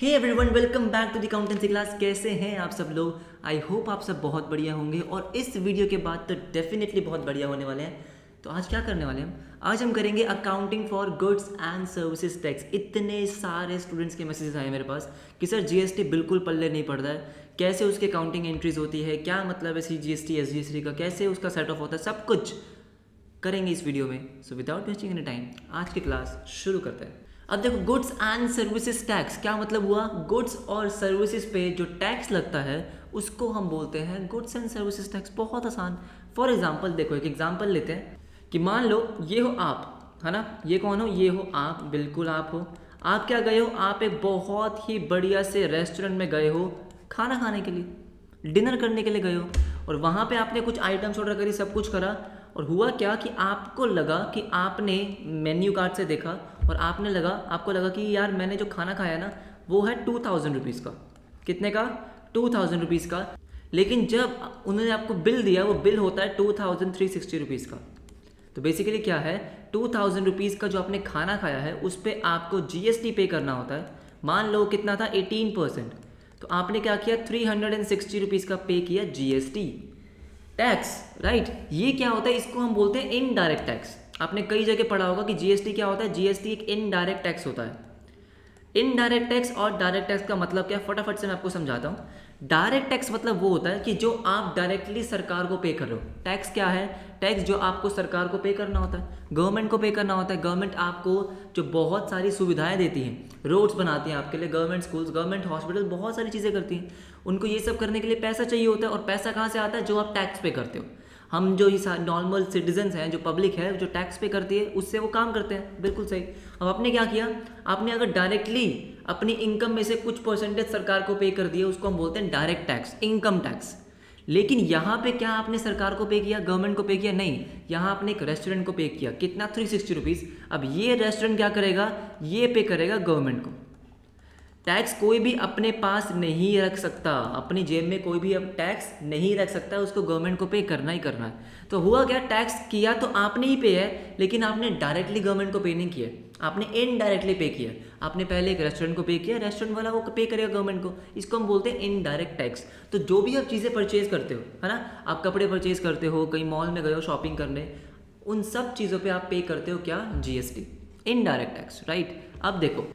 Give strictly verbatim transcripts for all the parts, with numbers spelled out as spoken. Hey everyone, welcome back to the accountancy class. कैसे हैं आप सब लोग? आई होप आप सब बहुत बढ़िया होंगे और इस वीडियो के बाद तो डेफिनेटली बहुत बढ़िया होने वाले हैं। तो आज क्या करने वाले हैं? आज हम करेंगे accounting for goods and services tax. इतने सारे स्टूडेंट्स के मैसेजेस आए मेरे पास कि सर जीएसटी बिल्कुल पल्ले नहीं पड़ता है, कैसे उसके काउंटिंग एंट्रीज होती है, क्या मतलब है सीजीएसटी एसजीएसटी का, कैसे उसका सेट ऑफ होता है, सब कुछ करेंगे इस वीडियो में। So without wasting any time आज की क्लास शुरू करते हैं। अब देखो, गुड्स एंड सर्विसेज टैक्स क्या मतलब हुआ? गुड्स और सर्विसेज पे जो टैक्स लगता है उसको हम बोलते हैं गुड्स एंड सर्विसेज टैक्स। बहुत आसान। फॉर एग्जांपल देखो, एक एग्जांपल लेते हैं कि मान लो ये हो आप, है ना, ये कौन हो? ये हो आप, बिल्कुल आप हो। आप क्या गए हो? आप एक बहुत ही बढ़िया से रेस्टोरेंट में गए हो खाना खाने के लिए, डिनर करने के लिए गए हो और वहाँ पे आपने कुछ आइटम्स ऑर्डर करी, सब कुछ करा और हुआ क्या कि आपको लगा कि आपने मेन्यू कार्ड से देखा और आपने लगा आपको लगा कि यार मैंने जो खाना खाया ना वो है टू थाउजेंड रुपीज़ का। कितने का? टू थाउजेंड रुपीज़ का। लेकिन जब उन्होंने आपको बिल दिया वो बिल होता है two thousand three sixty rupees का। तो बेसिकली क्या है, टू थाउजेंड रुपीज़ का जो आपने खाना खाया है उस पर आपको जीएसटी पे करना होता है। मान लो कितना था? Eighteen percent. तो आपने क्या किया? Three hundred and sixty rupees का पे किया जीएसटी टैक्स, राइट। ये क्या होता है? इसको हम बोलते हैं इनडायरेक्ट टैक्स। आपने कई जगह पढ़ा होगा कि जीएसटी क्या होता है। जीएसटी एक इनडायरेक्ट टैक्स होता है। इनडायरेक्ट टैक्स और डायरेक्ट टैक्स का मतलब क्या है, फटाफट से मैं आपको समझाता हूँ। डायरेक्ट टैक्स मतलब वो होता है कि जो आप डायरेक्टली सरकार को पे करो। टैक्स क्या है? टैक्स जो आपको सरकार को पे करना होता है, गवर्नमेंट को पे करना होता है। गवर्नमेंट आपको जो बहुत सारी सुविधाएं देती हैं, रोड्स बनाती हैं आपके लिए, गवर्नमेंट स्कूल्स, गवर्नमेंट हॉस्पिटल, बहुत सारी चीज़ें करती हैं। उनको ये सब करने के लिए पैसा चाहिए होता है और पैसा कहाँ से आता है? जो आप टैक्स पे करते हो। हम जो नॉर्मल सिटीजन्स हैं, जो पब्लिक है, जो टैक्स पे करती है, उससे वो काम करते हैं। बिल्कुल सही। अब आपने क्या किया? आपने अगर डायरेक्टली अपनी इनकम में से कुछ परसेंटेज सरकार को पे कर दिया, उसको हम बोलते हैं डायरेक्ट टैक्स, इनकम टैक्स। लेकिन यहाँ पे क्या आपने सरकार को पे किया, गवर्नमेंट को पे किया? नहीं, यहाँ आपने एक रेस्टोरेंट को पे किया। कितना? Three sixty rupees. अब ये रेस्टोरेंट क्या करेगा? ये पे करेगा गवर्नमेंट को। टैक्स कोई भी अपने पास नहीं रख सकता, अपनी जेब में कोई भी अब टैक्स नहीं रख सकता, उसको गवर्नमेंट को पे करना ही करना है। तो हुआ क्या, टैक्स किया तो आपने ही पे है, लेकिन आपने डायरेक्टली गवर्नमेंट को पे नहीं किया, आपने इनडायरेक्टली पे किया। आपने पहले एक रेस्टोरेंट को पे किया, रेस्टोरेंट वाला वो पे करेगा गवर्नमेंट को। इसको हम बोलते हैं इनडायरेक्ट टैक्स। तो जो भी आप चीज़ें परचेज़ करते हो, है ना, आप कपड़े परचेज़ करते हो, कहीं मॉल में गए हो शॉपिंग करने, उन सब चीज़ों पर आप पे करते हो क्या? GST, indirect tax, right. अब देखो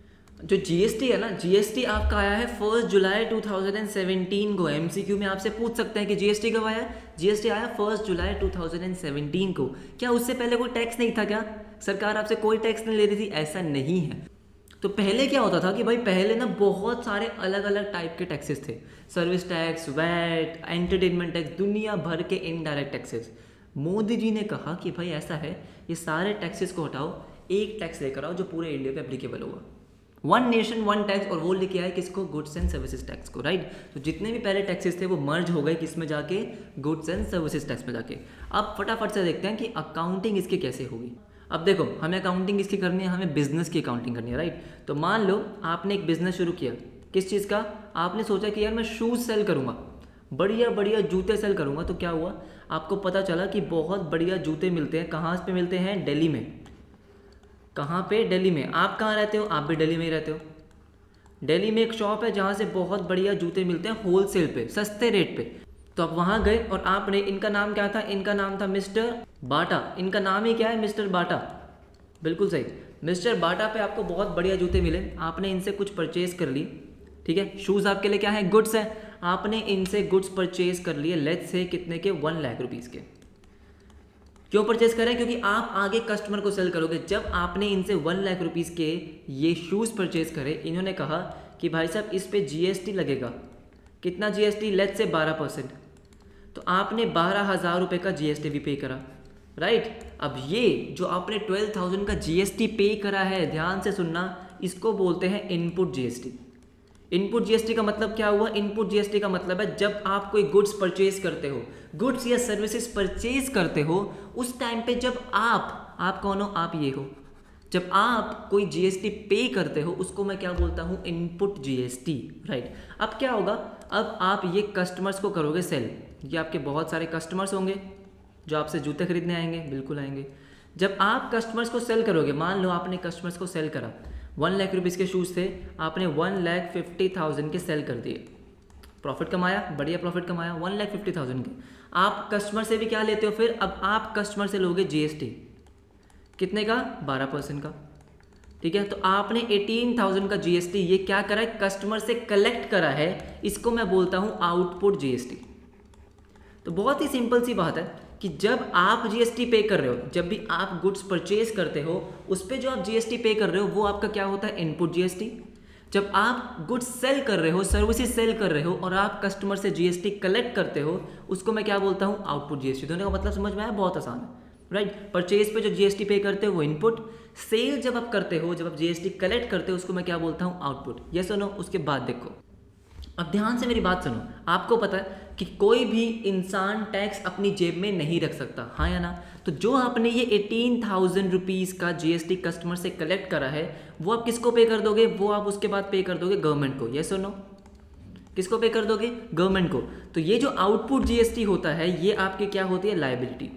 जो जीएसटी है ना, जीएसटी आपका आया है first July two thousand seventeen को। एमसीक्यू में आपसे पूछ सकते हैं कि जीएसटी कब आया? जीएसटी आया first July two thousand seventeen को। क्या उससे पहले कोई टैक्स नहीं था? क्या सरकार आपसे कोई टैक्स नहीं ले रही थी? ऐसा नहीं है। तो पहले क्या होता था कि भाई पहले ना बहुत सारे अलग अलग टाइप के टैक्सेस थे, service tax, VAT, entertainment tax, दुनिया भर के इनडायरेक्ट टैक्सेस। मोदी जी ने कहा कि भाई ऐसा है, ये सारे टैक्सेस को हटाओ, एक टैक्स लेकर आओ जो पूरे इंडिया पर एप्लीकेबल होगा, वन नेशन वन टैक्स। और वो लेके आए किसको? गुड्स एंड सर्विसेज टैक्स को, राइट। तो जितने भी पहले टैक्सेस थे वो मर्ज हो गए किसमें जाके? गुड्स एंड सर्विसेज टैक्स में जाके। अब फटाफट से देखते हैं कि अकाउंटिंग इसकी कैसे होगी। अब देखो, हमें अकाउंटिंग इसकी करनी है, हमें बिजनेस की अकाउंटिंग करनी है, राइट। तो मान लो आपने एक बिजनेस शुरू किया। किस चीज़ का? आपने सोचा कि यार मैं शूज़ सेल करूँगा, बढ़िया बढ़िया जूते सेल करूँगा। तो क्या हुआ? आपको पता चला कि बहुत बढ़िया जूते मिलते हैं। कहाँ पे मिलते हैं? दिल्ली में। कहाँ पे? दिल्ली में। आप कहाँ रहते हो? आप भी दिल्ली में ही रहते हो। दिल्ली में एक शॉप है जहाँ से बहुत बढ़िया जूते मिलते हैं होलसेल पे, सस्ते रेट पे। तो आप वहाँ गए और आपने, इनका नाम क्या था? इनका नाम था मिस्टर बाटा। इनका नाम ही क्या है? मिस्टर बाटा, बिल्कुल सही। मिस्टर बाटा पे आपको बहुत बढ़िया जूते मिले, आपने इनसे कुछ परचेज़ कर ली, ठीक है। शूज़ आपके लिए क्या है? गुड्स है। आपने इनसे गुड्स परचेज कर लिए, लेट्स से कितने के? वन लाख रुपीज़ के। क्यों परचेज़ करें? क्योंकि आप आगे कस्टमर को सेल करोगे। जब आपने इनसे वन लाख रुपीज़ के ये शूज़ परचेज़ करे, इन्होंने कहा कि भाई साहब इस पे जीएसटी लगेगा। कितना जीएसटी? लेट्स से बारह परसेंट। तो आपने बारह हज़ार रुपये का जीएसटी भी पे करा, राइट। अब ये जो आपने ट्वेल्व थाउजेंड का जीएसटी पे करा है, ध्यान से सुनना, इसको बोलते हैं इनपुट जीएसटी। इनपुट जीएसटी का मतलब क्या हुआ? इनपुट जीएसटी का मतलब है जब आप कोई गुड्स परचेज करते हो, गुड्स या सर्विसेज परचेज करते हो, उस टाइम पे जब आप आप कौन हो? आप ये हो। जब आप कोई जीएसटी पे करते हो उसको मैं क्या बोलता हूँ? Input GST, right. अब क्या होगा? अब आप ये कस्टमर्स को करोगे सेल। ये आपके बहुत सारे कस्टमर्स होंगे जो आपसे जूते खरीदने आएंगे, बिल्कुल आएंगे। जब आप कस्टमर्स को सेल करोगे, मान लो आपने कस्टमर्स को सेल करा, वन लाख रुपीज़ के शूज़ थे, आपने वन लाख फिफ्टी थाउजेंड के सेल कर दिए, प्रॉफिट कमाया, बढ़िया प्रॉफिट कमाया वन लाख फिफ्टी थाउजेंड के। आप कस्टमर से भी क्या लेते हो फिर, अब आप कस्टमर से लोगे जीएसटी कितने का, बारह परसेंट का, ठीक है। तो आपने एटीन थाउजेंड का जीएसटी ये क्या करा है, कस्टमर से कलेक्ट करा है, इसको मैं बोलता हूँ आउटपुट जीएसटी। तो बहुत ही सिंपल सी बात है कि जब आप जीएसटी पे कर रहे हो, जब भी आप गुड्स परचेज करते हो उस पर जो आप जीएसटी पे कर रहे हो वो आपका क्या होता है, इनपुट जीएसटी। जब आप गुड्स सेल कर रहे हो, सर्विसेज सेल कर रहे हो और आप कस्टमर से जीएसटी कलेक्ट करते हो, उसको मैं क्या बोलता हूँ, आउटपुट जीएसटी। दोनों का मतलब समझ में आया, बहुत आसान है राइट। परचेज पे जो जीएसटी पे करते हो वो इनपुट, सेल जब आप करते हो, जब आप जीएसटी कलेक्ट करते हो उसको मैं क्या बोलता हूँ, आउटपुट। ये सुनो, उसके बाद देखो, अब ध्यान से मेरी बात सुनो। आपको पता है कि कोई भी इंसान टैक्स अपनी जेब में नहीं रख सकता, हाँ या ना। तो जो आपने ये एटीन थाउजेंड रुपीज़ का जीएसटी कस्टमर से कलेक्ट करा है वो आप किसको पे कर दोगे, वो आप उसके बाद पे कर दोगे गवर्नमेंट को। ये सुनो, किसको पे कर दोगे, गवर्नमेंट को। तो ये जो आउटपुट जीएसटी होता है ये आपके क्या होती है, लायबिलिटी।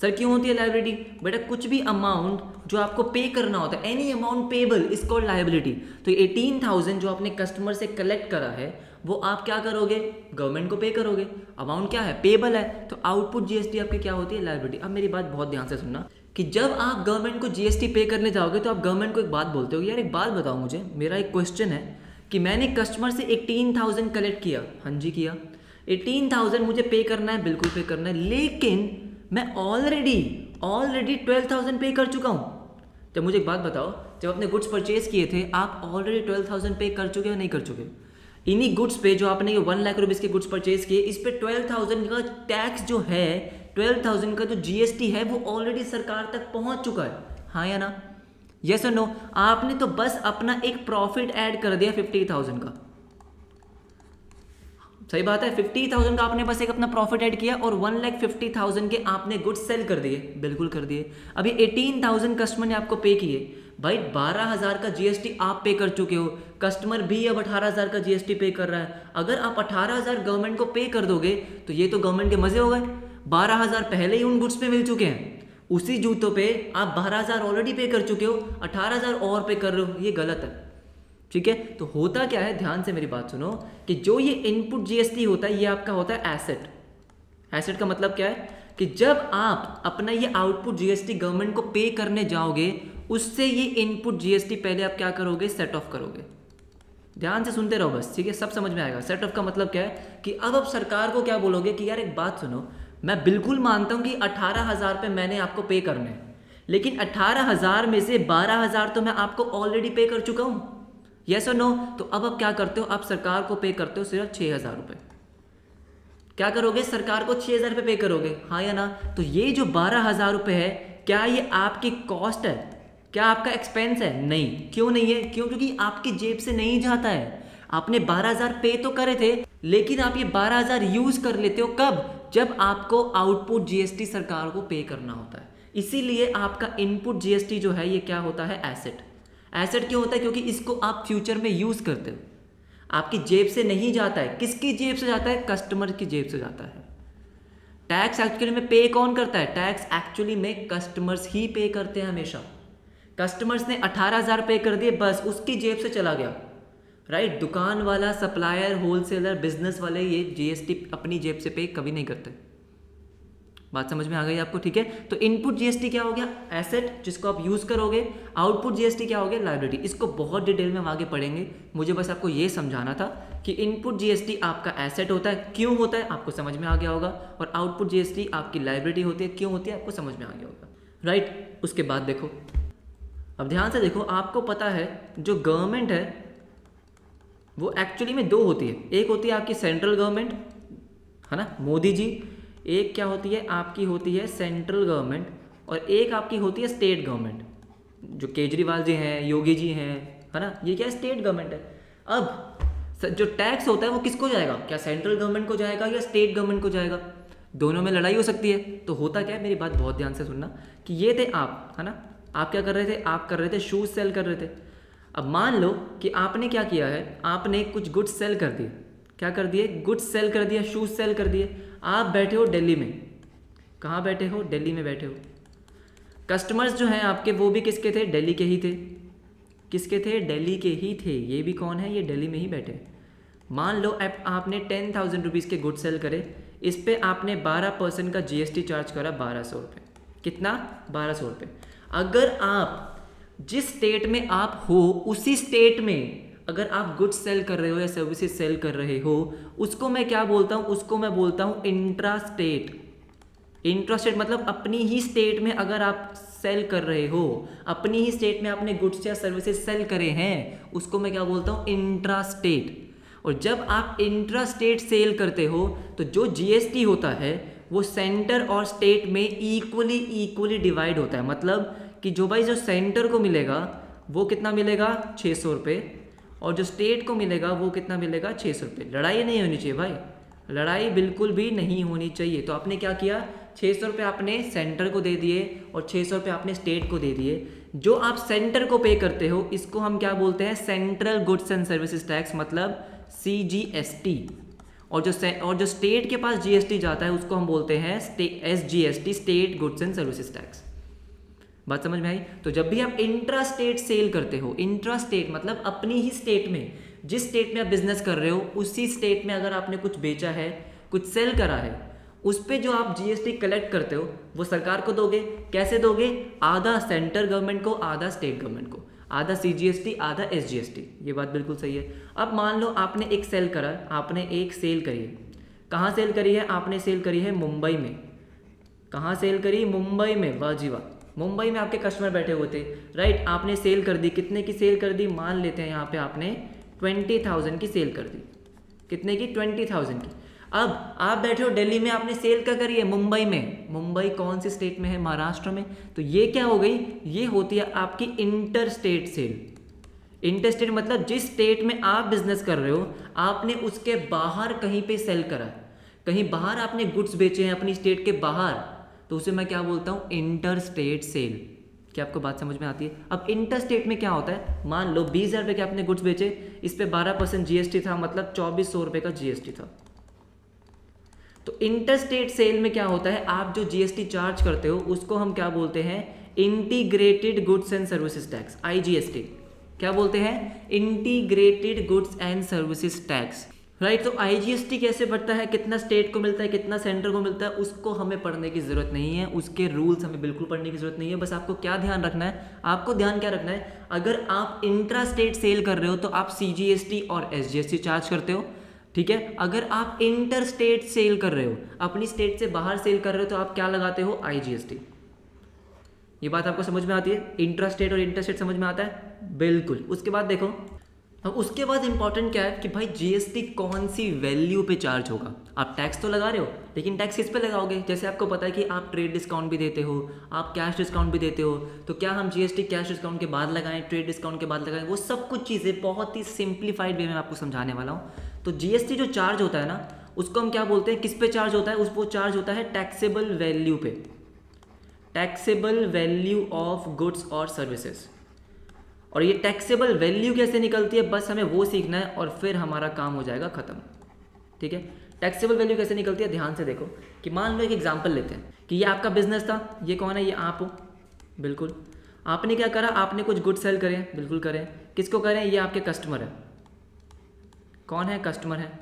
सर क्यों होती है लायबिलिटी, बेटा कुछ भी अमाउंट जो आपको पे करना होता है, any amount payable is called liability. तो एटीन थाउजेंड जो आपने कस्टमर से कलेक्ट करा है वो आप क्या करोगे, गवर्नमेंट को पे करोगे, अमाउंट क्या है, पेबल है। तो आउटपुट जीएसटी आपकी क्या होती है, लायबिलिटी। अब मेरी बात बहुत ध्यान से सुनना कि जब आप गवर्नमेंट को जीएसटी पे करने जाओगे तो आप गवर्नमेंट को एक बात बोलते हो, यार एक बात बताओ मुझे, मेरा एक क्वेश्चन है कि मैंने कस्टमर से एटीन थाउजेंड कलेक्ट किया, हाँ जी किया, एटीन थाउजेंड मुझे पे करना है, बिल्कुल पे करना है, लेकिन मैं ऑलरेडी ऑलरेडी ट्वेल्व थाउजेंड पे कर चुका हूँ। तो मुझे एक बात बताओ, जब आपने गुड्स परचेज किए थे आप ऑलरेडी ट्वेल्व थाउजेंड पे कर चुके हो नहीं कर चुके, इन्हीं गुड्स पे जो आपने ये वन लाख रुपीज़ के गुड्स परचेज किए इस पे ट्वेल्व थाउजेंड का टैक्स जो है, ट्वेल्व थाउजेंड का जो जीएसटी है वो ऑलरेडी सरकार तक पहुँच चुका है, हाँ या ना, यस और नो। आपने तो बस अपना एक प्रॉफिट ऐड कर दिया फिफ्टी थाउजेंड का, सही बात है, फिफ्टी थाउजेंड का आपने बस एक अपना प्रॉफिट ऐड किया और वन लाख फिफ्टी थाउजेंड के आपने गुड्स सेल कर दिए, बिल्कुल कर दिए। अभी एटीन थाउजेंड कस्टमर ने आपको पे किए, भाई ट्वेल्व थाउजेंड का जीएसटी आप पे कर चुके हो, कस्टमर भी अब एटीन थाउजेंड का जीएसटी पे कर रहा है। अगर आप एटीन थाउजेंड गवर्नमेंट को पे कर दोगे तो ये तो गवर्नमेंट के मजे हो गए, बारह हज़ार पहले ही उन गुड्स पे मिल चुके हैं, उसी जूतों पर आप बारह हज़ार ऑलरेडी पे कर चुके हो, अठारह हज़ार और पे कर रहे हो, ये गलत है, ठीक है। तो होता क्या है, ध्यान से मेरी बात सुनो, कि जो ये इनपुट जीएसटी होता है ये आपका होता है एसेट। एसेट का मतलब क्या है कि जब आप अपना ये आउटपुट जीएसटी गवर्नमेंट को पे करने जाओगे उससे ये इनपुट जीएसटी पहले आप क्या करोगे, सेट ऑफ करोगे। ध्यान से सुनते रहो बस, ठीक है, सब समझ में आएगा। सेट ऑफ का मतलब क्या है कि अब आप सरकार को क्या बोलोगे कि यार एक बात सुनो, मैं बिल्कुल मानता हूँ कि अठारह हज़ार रुपये मैंने आपको पे करने हैं, लेकिन अठारह हज़ार में से बारह हज़ार तो मैं आपको ऑलरेडी पे कर चुका हूँ, यस और नो। तो अब आप क्या करते हो, आप सरकार को पे करते हो सिर्फ छः हज़ार रुपये, क्या करोगे, सरकार को छः हज़ार रुपये पे करोगे, हाँ या ना। तो ये जो बारह हज़ार रुपये है क्या ये आपकी कॉस्ट है, क्या आपका एक्सपेंस है, नहीं। क्यों नहीं है, क्यों, क्योंकि आपकी जेब से नहीं जाता है। आपने बारह हज़ार पे तो करे थे लेकिन आप ये बारह हज़ार यूज़ कर लेते हो कब, जब आपको आउटपुट जीएसटी सरकार को पे करना होता है। इसीलिए आपका इनपुट जीएसटी जो है ये क्या होता है, एसेट। एसेट क्यों होता है, क्योंकि इसको आप फ्यूचर में यूज़ करते हो, आपकी जेब से नहीं जाता है। किसकी जेब से जाता है, कस्टमर की जेब से जाता है। टैक्स एक्चुअली में पे कौन करता है, टैक्स एक्चुअली में कस्टमर्स ही पे करते हैं हमेशा। कस्टमर्स ने अठारह हज़ार पे कर दिए, बस उसकी जेब से चला गया, राइट। दुकान वाला, सप्लायर, होलसेलर, बिजनेस वाले ये जीएसटी अपनी जेब से पे कभी नहीं करते। बात समझ में आ गई आपको, ठीक है। तो इनपुट जीएसटी क्या हो गया, एसेट, जिसको आप यूज़ करोगे। आउटपुट जीएसटी क्या हो गया, लायबिलिटी। इसको बहुत डिटेल में हम आगे पढ़ेंगे, मुझे बस आपको ये समझाना था कि इनपुट जीएसटी आपका एसेट होता है, क्यों होता है आपको समझ में आ गया होगा, और आउटपुट जीएसटी आपकी लायबिलिटी होती है, क्यों होती है आपको समझ में आ गया होगा, राइट। उसके बाद देखो, अब ध्यान से देखो, आपको पता है जो गवर्नमेंट है वो एक्चुअली में दो होती है, एक होती है आपकी सेंट्रल गवर्नमेंट, है ना, मोदी जी, एक क्या होती है आपकी होती है सेंट्रल गवर्नमेंट, और एक आपकी होती है स्टेट गवर्नमेंट, जो केजरीवाल जी हैं, योगी जी हैं, है ना, ये क्या है, स्टेट गवर्नमेंट है। अब जो टैक्स होता है वो किसको जाएगा, क्या सेंट्रल गवर्नमेंट को जाएगा या स्टेट गवर्नमेंट को जाएगा, दोनों में लड़ाई हो सकती है। तो होता क्या है, मेरी बात बहुत ध्यान से सुनना, कि ये थे आप, है ना, आप क्या कर रहे थे, आप कर रहे थे शूज़ सेल कर रहे थे। अब मान लो कि आपने क्या किया है, आपने कुछ गुड्स सेल कर दिए, क्या कर दिए, गुड्स सेल कर दिया, शूज़ सेल कर दिए। आप बैठे हो दिल्ली में, कहाँ बैठे हो, दिल्ली में बैठे हो। कस्टमर्स जो हैं आपके वो भी किसके थे, दिल्ली के ही थे, किसके थे, दिल्ली के ही थे। ये भी कौन है, ये दिल्ली में ही बैठे। मान लो आप आपने टेन थाउजेंड रुपीज़ के गुड सेल करे, इस पर आपने बारह परसेंट का जीएसटी चार्ज करा, बारह सौ रुपये। कितना, बारह सौ रुपये। अगर आप जिस स्टेट में आप हो उसी स्टेट में अगर आप गुड्स सेल कर रहे हो या सर्विसेज सेल कर रहे हो, उसको मैं क्या बोलता हूँ, उसको मैं बोलता हूँ इंट्रा स्टेट। इंट्रा स्टेट मतलब अपनी ही स्टेट में अगर आप सेल कर रहे हो, अपनी ही स्टेट में आपने गुड्स या सर्विसेज सेल करे हैं, उसको मैं क्या बोलता हूँ, इंट्रा स्टेट। और जब आप इंट्रा स्टेट सेल करते हो तो जो जीएसटी होता है वो सेंटर और स्टेट में इक्वली इक्वली डिवाइड होता है। मतलब कि जो भाई जो सेंटर को मिलेगा वो कितना मिलेगा, छः सौ रुपये, और जो स्टेट को मिलेगा वो कितना मिलेगा, छः सौ रुपये। लड़ाई नहीं होनी चाहिए भाई, लड़ाई बिल्कुल भी नहीं होनी चाहिए। तो आपने क्या किया, छः सौ रुपये आपने सेंटर को दे दिए और छः सौ रुपये आपने स्टेट को दे दिए। जो आप सेंटर को पे करते हो इसको हम क्या बोलते हैं, central goods and services tax मतलब सी जी एस टी। और जो और जो स्टेट के पास जीएसटी जाता है उसको हम बोलते हैं S G S T state goods and services tax. बात समझ में आई। तो जब भी आप इंट्रा स्टेट सेल करते हो, इंट्रा स्टेट मतलब अपनी ही स्टेट में, जिस स्टेट में आप बिजनेस कर रहे हो उसी स्टेट में अगर आपने कुछ बेचा है, कुछ सेल करा है, उस पे जो आप जीएसटी कलेक्ट करते हो वो सरकार को दोगे। कैसे दोगे, आधा सेंटर गवर्नमेंट को, आधा स्टेट गवर्नमेंट को, आधा सी जी एस टी, आधा एस जी एस टी। ये बात बिल्कुल सही है। अब मान लो आपने एक सेल करा, आपने एक सेल करी है, कहाँ सेल करी है, आपने सेल करी है मुंबई में। कहाँ सेल करी, मुंबई में। वाह जी वाह, मुंबई में आपके कस्टमर बैठे हुए थे, राइट। आपने सेल कर दी, कितने की सेल कर दी, मान लेते हैं यहाँ पे आपने ट्वेंटी थाउजेंड की सेल कर दी। कितने की, ट्वेंटी थाउजेंड की। अब आप बैठे हो दिल्ली में, आपने सेल क्या करी है, मुंबई में। मुंबई कौन सी स्टेट में है, महाराष्ट्र में। तो ये क्या हो गई, ये होती है आपकी inter state sale. Inter state मतलब जिस स्टेट में आप बिजनेस कर रहे हो आपने उसके बाहर कहीं पे सेल करा, कहीं बाहर आपने गुड्स बेचे हैं अपनी स्टेट के बाहर, तो उसे मैं क्या बोलता हूँ, इंटर स्टेट सेल। क्या आपको बात समझ में आती है। अब इंटर स्टेट में क्या होता है, मान लो बीस हज़ार रुपये के आपने गुड्स बेचे, इस पर बारह परसेंट जी एस टी था, मतलब चौबीस सौ रुपये का जी एस टी था। तो इंटरस्टेट सेल में क्या होता है, आप जो जीएसटी चार्ज करते हो उसको हम क्या बोलते हैं, integrated goods and services tax, I G S T. क्या बोलते हैं, integrated goods and services tax, right. तो आई जी एस टी कैसे बढ़ता है, कितना स्टेट को मिलता है, कितना सेंटर को मिलता है, उसको हमें पढ़ने की जरूरत नहीं है, उसके रूल्स हमें बिल्कुल पढ़ने की जरूरत नहीं है। बस आपको क्या ध्यान रखना है, आपको ध्यान क्या रखना है, अगर आप इंट्रा स्टेट सेल कर रहे हो तो आप सी जी एस टी और S G S T charge करते हो, ठीक है। अगर आप इंटर स्टेट सेल कर रहे हो, अपनी स्टेट से बाहर सेल कर रहे हो, तो आप क्या लगाते हो, आई जी एस टी। ये बात आपको समझ में आती है, इंट्रा स्टेट और इंटर स्टेट समझ में आता है, बिल्कुल। उसके बाद देखो, अब उसके बाद इंपॉर्टेंट क्या है कि भाई जीएसटी कौन सी वैल्यू पे चार्ज होगा। आप टैक्स तो लगा रहे हो लेकिन टैक्स किस पे लगाओगे, जैसे आपको पता है कि आप ट्रेड डिस्काउंट भी देते हो, आप कैश डिस्काउंट भी देते हो, तो क्या हम जीएसटी कैश डिस्काउंट के बाद लगाएं, ट्रेड डिस्काउंट के बाद लगाएं, वो सब कुछ चीज़ें बहुत ही सिंप्लीफाइड वे में आपको समझाने वाला हूँ। तो जीएसटी जो चार्ज होता है ना उसको हम क्या बोलते हैं, किस पे चार्ज होता है, उस पर चार्ज होता है टैक्सेबल वैल्यू पे, टैक्सेबल वैल्यू ऑफ गुड्स और सर्विसेज। और ये टैक्सेबल वैल्यू कैसे निकलती है बस हमें वो सीखना है और फिर हमारा काम हो जाएगा ख़त्म, ठीक है। टैक्सेबल वैल्यू कैसे निकलती है, ध्यान से देखो कि मान लो एक एग्जांपल लेते हैं कि ये आपका बिजनेस था, ये कौन है, ये आप हो, बिल्कुल। आपने क्या करा, आपने कुछ गुड सेल करें, बिल्कुल करें। किसको करें, ये आपके कस्टमर है, कौन है, कस्टमर है।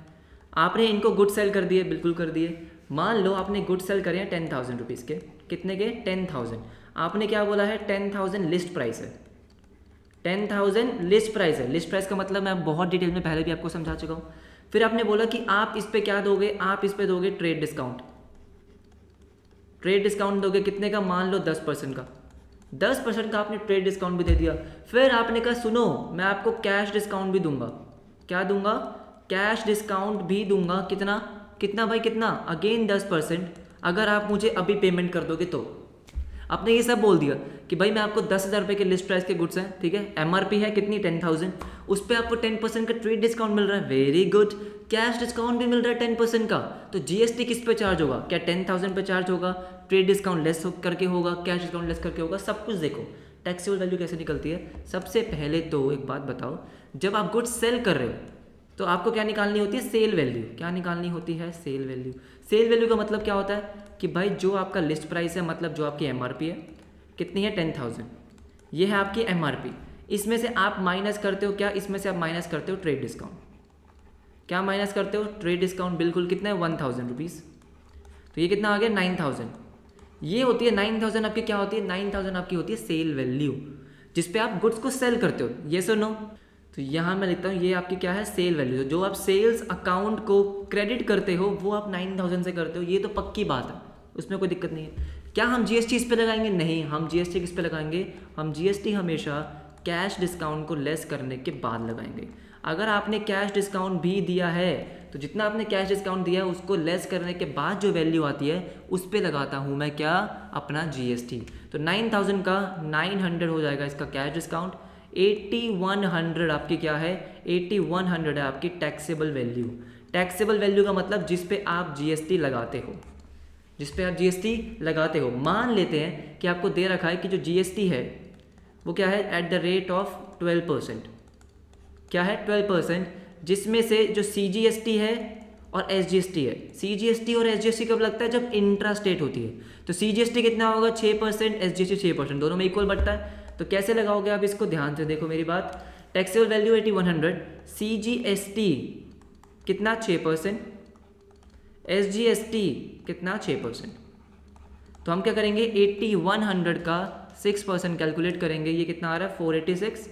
आपने इनको गुड सेल कर दिए, बिल्कुल कर दिए। मान लो आपने गुड सेल करे हैं टेन थाउजेंड रुपीज़ के, कितने के, टेन थाउजेंड। आपने क्या बोला है, टेन थाउजेंड लिस्ट प्राइस है, टेन थाउजेंड लिस्ट प्राइस है। लिस्ट प्राइस का मतलब मैं बहुत डिटेल में पहले भी आपको समझा चुका हूँ। फिर आपने बोला कि आप इस पे क्या दोगे, आप इस पे दोगे ट्रेड डिस्काउंट। ट्रेड डिस्काउंट दोगे कितने का, मान लो दस परसेंट का, दस परसेंट का आपने ट्रेड डिस्काउंट भी दे दिया। फिर आपने कहा सुनो मैं आपको कैश डिस्काउंट भी दूंगा, क्या दूंगा, कैश डिस्काउंट भी दूंगा। कितना, कितना भाई, कितना, अगेन दस परसेंट अगर आप मुझे अभी पेमेंट कर दोगे तो। आपने ये सब बोल दिया कि भाई मैं आपको दस हज़ार रुपये के लिस्ट प्राइस के गुड्स हैं, ठीक है, एमआरपी है कितनी, टेन थाउजेंड, उस पर आपको टेन परसेंट का ट्रेड डिस्काउंट मिल रहा है, वेरी गुड। कैश डिस्काउंट भी मिल रहा है टेन परसेंट का। तो जीएसटी किस पे चार्ज होगा, क्या टेन थाउजेंड पे चार्ज होगा, ट्रेड डिस्काउंट लेस करके होगा, कैश डिस्काउंट लेस करके होगा, सब कुछ देखो। टैक्सेबल वैल्यू कैसे निकलती है, सबसे पहले तो एक बात बताओ, जब आप गुड्स सेल कर रहे हो तो आपको क्या निकालनी होती है, सेल वैल्यू। क्या निकालनी होती है, सेल वैल्यू। सेल वैल्यू का मतलब क्या होता है कि भाई जो आपका लिस्ट प्राइस है, मतलब जो आपकी एमआरपी है कितनी है, टेन थाउजेंड, ये है आपकी एमआरपी। इसमें से आप माइनस करते हो क्या, इसमें से आप माइनस करते हो ट्रेड डिस्काउंट। क्या माइनस करते हो? Trade discount. बिल्कुल, कितना है? One thousand rupees. तो ये कितना आ गया? Nine thousand. ये होती है नाइन थाउजेंड आपकी क्या होती है? नाइन थाउजेंड आपकी होती है सेल वैल्यू, जिस पे आप गुड्स को सेल करते हो। येस और नो? तो यहाँ मैं लिखता हूँ ये आपकी क्या है? Sale value. जो आप सेल्स अकाउंट को क्रेडिट करते हो वो आप नाइन थाउजेंड से करते हो, ये तो पक्की बात है, उसमें कोई दिक्कत नहीं है। क्या हम जीएसटी इस पे लगाएंगे? नहीं, हम जीएसटी किस पे लगाएंगे? हम जीएसटी हमेशा कैश डिस्काउंट को लेस करने के बाद लगाएंगे। अगर आपने कैश डिस्काउंट भी दिया है तो जितना आपने कैश डिस्काउंट दिया है उसको लेस करने के बाद जो वैल्यू आती है उस पे लगाता हूँ मैं क्या? अपना जीएसटी। तो नाइन थाउजेंड का नाइन हंड्रेड हो जाएगा इसका cash discount, eighty one hundred आपकी क्या है? एटी वन हंड्रेड है आपकी टैक्सेबल वैल्यू। टैक्सेबल वैल्यू का मतलब जिस पे आप जीएसटी लगाते हो, जिस पे आप जीएसटी लगाते हो। मान लेते हैं कि आपको दे रखा है कि जो जीएसटी है वो क्या है? At the rate of twelve percent. क्या है? ट्वेल्व परसेंट, जिसमें से जो सीजीएसटी है और एसजीएसटी है। सीजीएसटी और एसजीएसटी कब लगता है? जब इंट्रा स्टेट होती है। तो सीजीएसटी कितना होगा? Six percent, SGST six percent, दोनों में इक्वल बढ़ता है। तो कैसे लगाओगे आप इसको? ध्यान से देखो मेरी बात। Taxable value eighty one hundred, CGST कितना? सिक्स परसेंट, एसजीएसटी कितना? Six percent. तो हम क्या करेंगे? एटी वन हंड्रेड का सिक्स परसेंट कैलकुलेट करेंगे। ये कितना आ रहा है? फोर एटी सिक्स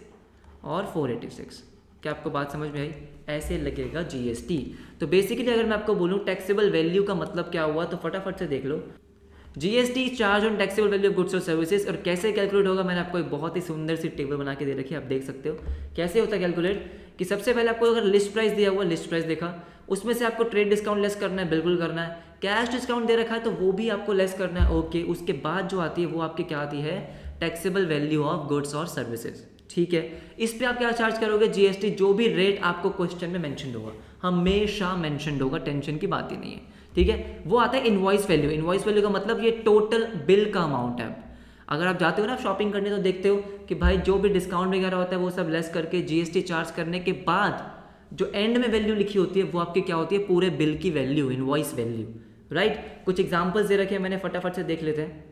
और फोर एटी सिक्स। क्या आपको बात समझ में आई? ऐसे लगेगा जीएसटी। तो बेसिकली अगर मैं आपको बोलूँ टैक्सेबल वैल्यू का मतलब क्या हुआ तो फटाफट से देख लो। GST, charge on taxable value of goods और सर्विसेज, और कैसे कैलकुलेट होगा मैंने आपको एक बहुत ही सुंदर सी टेबल बना के दे रखी है, आप देख सकते हो कैसे होता है कैलकुलेट। कि सबसे पहले आपको अगर लिस्ट प्राइस दिया हुआ, लिस्ट प्राइस देखा, उसमें से आपको ट्रेड डिस्काउंट लेस करना है, बिल्कुल करना है। कैश डिस्काउंट दे रखा है तो वो भी आपको लेस करना है, ओके। उसके बाद जो आती है वो आपकी क्या आती है? टैक्सेबल वैल्यू ऑफ गुड्स और सर्विसेज, ठीक है। इस पे आप क्या चार्ज करोगे? जीएसटी, जो भी रेट आपको क्वेश्चन में मेंशन होगा, हमेशा मेंशन होगा, टेंशन की बात ही नहीं है, ठीक है। वो आता है इनवॉइस वैल्यू। इनवॉइस वैल्यू का मतलब ये टोटल बिल का अमाउंट है। अगर आप जाते हो ना शॉपिंग करने तो देखते हो कि भाई जो भी डिस्काउंट वगैरह होता है वो सब लेस करके जीएसटी चार्ज करने के बाद जो एंड में वैल्यू लिखी होती है वो आपकी क्या होती है? पूरे बिल की वैल्यू, इनवॉइस वैल्यू, राइट। कुछ एग्जाम्पल्स दे रखे हैं मैंने, फटाफट से देख लेते हैं।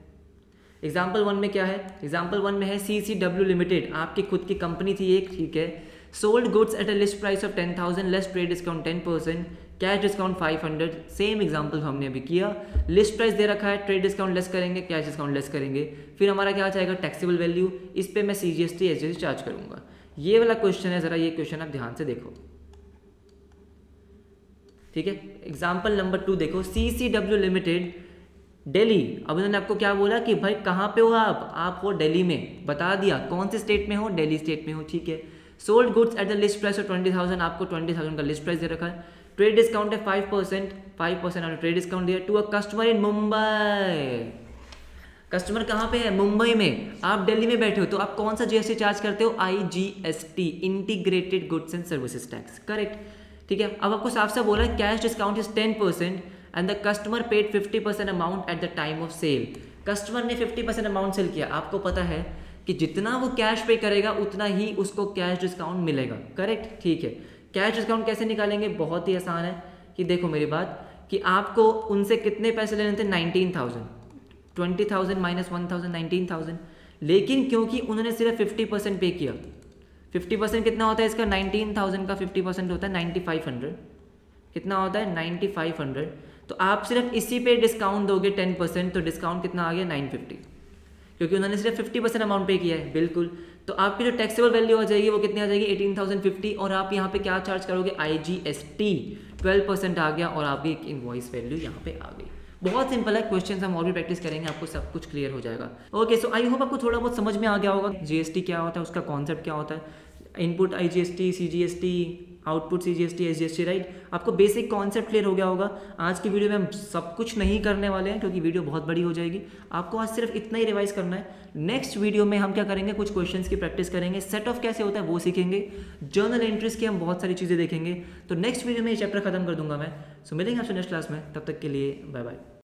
एग्जाम्पल वन में क्या है? एग्जाम्पल वन में है सी सी डब्ल्यू लिमिटेड, आपकी खुद की कंपनी थी एक, ठीक है। Sold goods at a list price of ten thousand less trade discount ten percent, cash discount five hundred. Same example हमने अभी किया। लिस्ट प्राइस दे रखा है, ट्रेड डिस्काउंट लेस करेंगे, कैश डिस्काउंट लेस करेंगे, फिर हमारा क्या आ जाएगा? Taxable value. इस पर मैं C G S T S G S T charge करूँगा। ये वाला क्वेश्चन है, ज़रा ये क्वेश्चन आप ध्यान से देखो, ठीक है। एग्जाम्पल नंबर टू देखो, C C W limited Delhi. अब उन्होंने आपको क्या बोला कि भाई कहाँ पे हो आप? आप हो दिल्ली में, बता दिया कौन से स्टेट में हो? दिल्ली स्टेट में हो, ठीक है। Sold goods at the list price of twenty thousand, आपको ट्वेंटी थाउजेंड का लिस्ट प्राइस दे रखा है। ट्रेड डिस्काउंट है फाइव परसेंट, फाइव परसेंट आपने ट्रेड डिस्काउंट दिया। To a customer in Mumbai, customer कहाँ पे है? मुंबई में, आप दिल्ली में बैठे हो। तो आप कौन सा जीएसटी चार्ज करते हो? IGST, integrated goods and services tax, correct, ठीक है। अब आपको साफ साफ बोला है cash discount is ten percent and the customer paid fifty percent amount at the time of sale. Customer ने फिफ्टी परसेंट अमाउंट सेल किया, आपको पता है कि जितना वो कैश पे करेगा उतना ही उसको कैश डिस्काउंट मिलेगा, करेक्ट, ठीक है। कैश डिस्काउंट कैसे निकालेंगे? बहुत ही आसान है कि देखो मेरी बात कि आपको उनसे कितने पैसे लेने थे? Nineteen thousand, twenty thousand minus one thousand nineteen thousand लेकिन क्योंकि उन्होंने सिर्फ फिफ्टी परसेंट पे किया, फिफ्टी परसेंट कितना होता है इसका? नाइनटीन थाउजेंड का फिफ्टी परसेंट होता है नाइन्टी फाइव हंड्रेड कितना होता है? नाइन्टी फाइव हंड्रेड तो आप सिर्फ इसी पे डिस्काउंट दोगे टेन परसेंट, तो डिस्काउंट कितना आ गया? नाइन फिफ्टी, क्योंकि उन्होंने सिर्फ फिफ्टी परसेंट अमाउंट पे किया है, बिल्कुल। तो आपकी जो टैक्सेबल वैल्यू हो जाएगी वो कितनी आ जाएगी? Eighteen thousand fifty. और आप यहाँ पे क्या चार्ज करोगे? आईजीएसटी, ट्वेल्व परसेंट आ गया और आपकी एक इनवॉइस वैल्यू यहाँ पे आ गई। बहुत सिंपल है, क्वेश्चन हम और भी प्रैक्टिस करेंगे, आपको सब कुछ क्लियर हो जाएगा। ओके, सो आई होप आपको थोड़ा बहुत समझ में आ गया होगा जीएसटी क्या होता है, उसका कॉन्सेप्ट क्या होता है, input IGST, CGST, output CGST, SGST, right. आपको बेसिक कॉन्सेप्ट क्लियर हो गया होगा। आज की वीडियो में हम सब कुछ नहीं करने वाले हैं क्योंकि वीडियो बहुत बड़ी हो जाएगी। आपको आज सिर्फ इतना ही रिवाइज करना है। नेक्स्ट वीडियो में हम क्या करेंगे? कुछ क्वेश्चंस की प्रैक्टिस करेंगे, सेट ऑफ कैसे होता है वो सीखेंगे, जर्नल एंट्रीज की हम बहुत सारी चीज़ें देखेंगे। तो नेक्स्ट वीडियो में ये चैप्टर खत्म कर दूंगा मैं। सो मिलेंगे आपसे नेक्स्ट क्लास में, तब तक के लिए बाय बाय।